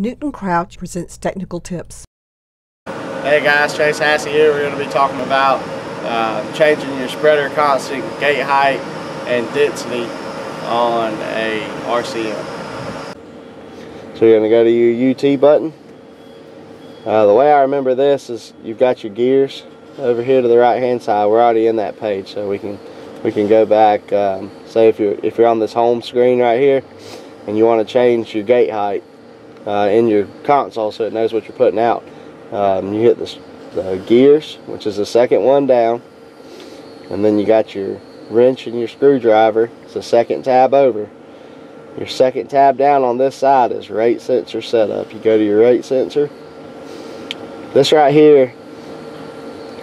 Newton Crouch presents technical tips. Hey guys, Chase Hassey here. We're going to be talking about changing your spreader constant, gate height, and density on a RCM. So you're going to go to your UT button. The way I remember this is you've got your gears over here to the right hand side. We're already in that page, so we can go back. Say if you're on this home screen right here, and you want to change your gate height in your console so it knows what you're putting out. You hit the gears, which is the second one down, and then you got your wrench and your screwdriver. It's the second tab over. Your second tab down on this side is rate sensor setup. You go to your rate sensor. This right here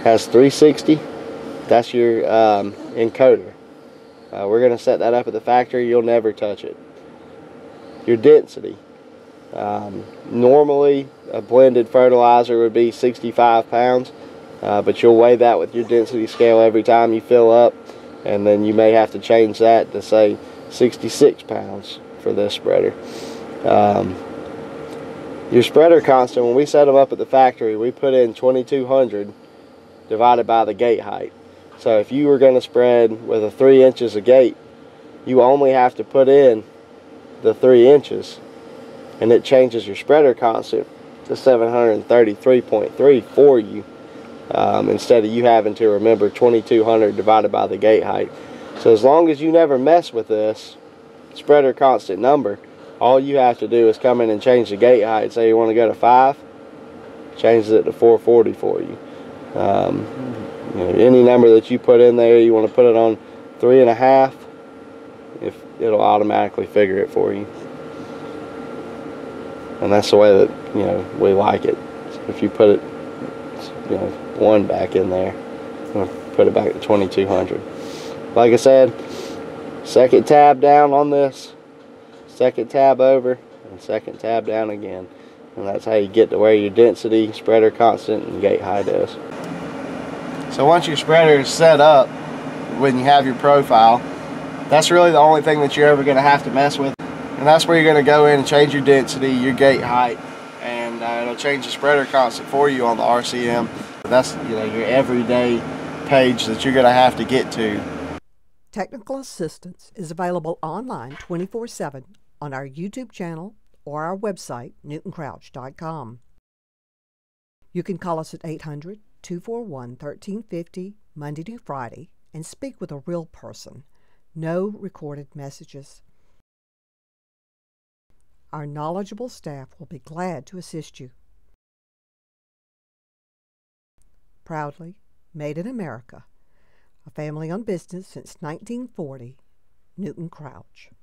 has 360. That's your encoder. We're going to set that up at the factory. You'll never touch it. Your density. Normally a blended fertilizer would be 65 pounds, but you'll weigh that with your density scale every time you fill up, and then you may have to change that to say 66 pounds for this spreader. Your spreader constant, when we set them up at the factory, we put in 2200 divided by the gate height. So if you were going to spread with a 3 inches of gate, you only have to put in the 3 inches, and it changes your spreader constant to 733.3 for you, instead of you having to remember 2200 divided by the gate height. So as long as you never mess with this spreader constant number, all you have to do is come in and change the gate height. Say you want to go to 5, changes it to 440 for you. Any number that you put in there, you want to put it on 3.5, if it'll automatically figure it for you. And that's the way that, we like it. So if you put it, 1 back in there, put it back to 2200. Like I said, second tab down on this, second tab over, and second tab down again. And that's how you get to where your density, spreader constant, and gate height is. So once your spreader is set up, when you have your profile, that's really the only thing that you're ever going to have to mess with. And that's where you're going to go in and change your density, your gate height, and it'll change the spreader constant for you on the RCM. That's your everyday page that you're going to have to get to. Technical assistance is available online 24/7 on our YouTube channel or our website, newtoncrouch.com. You can call us at 800-241-1350 Monday through Friday and speak with a real person. No recorded messages. Our knowledgeable staff will be glad to assist you. Proudly, made in America, a family-owned business since 1940, Newton Crouch.